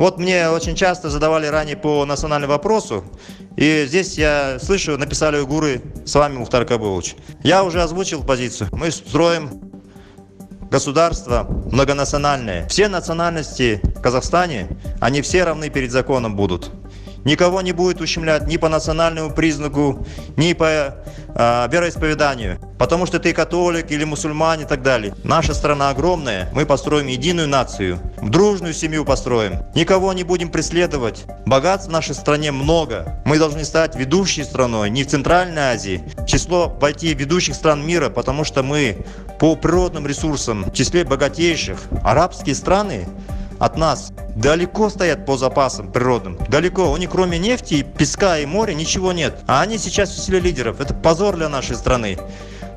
Вот мне очень часто задавали ранее по национальному вопросу, и здесь я слышу, написали уйгуры: с вами Мухтар Кабоуч. Я уже озвучил позицию. Мы строим государство многонациональное. Все национальности в Казахстане, они все равны перед законом будут. Никого не будет ущемлять ни по национальному признаку, ни по вероисповеданию. Потому что ты католик или мусульман и так далее. Наша страна огромная, мы построим единую нацию, дружную семью построим. Никого не будем преследовать. Богатств в нашей стране много. Мы должны стать ведущей страной, не в Центральной Азии. Войти в ведущих стран мира, потому что мы по природным ресурсам в числе богатейших. Арабские страны от нас далеко стоят по запасам природным. Далеко. У них кроме нефти, песка и моря ничего нет. А они сейчас в числе лидеров. Это позор для нашей страны.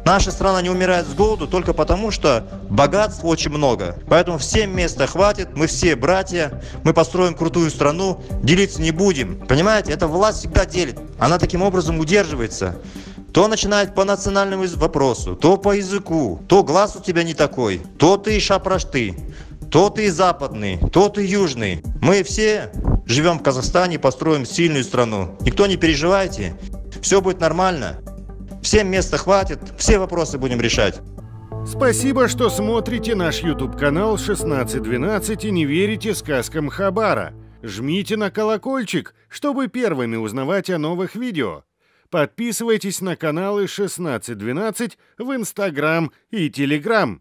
Наша страна не умирает с голоду только потому, что богатств очень много. Поэтому всем места хватит, мы все братья, мы построим крутую страну, делиться не будем. Понимаете, эта власть всегда делит. Она таким образом удерживается. То начинает по национальному вопросу, то по языку, то глаз у тебя не такой, то ты шапрашты, то ты западный, то ты южный. Мы все живем в Казахстане, построим сильную страну. Никто не переживайте, все будет нормально. Всем места хватит, все вопросы будем решать. Спасибо, что смотрите наш YouTube-канал 1612 и не верите сказкам Хабара. Жмите на колокольчик, чтобы первыми узнавать о новых видео. Подписывайтесь на каналы 1612 в Instagram и Telegram.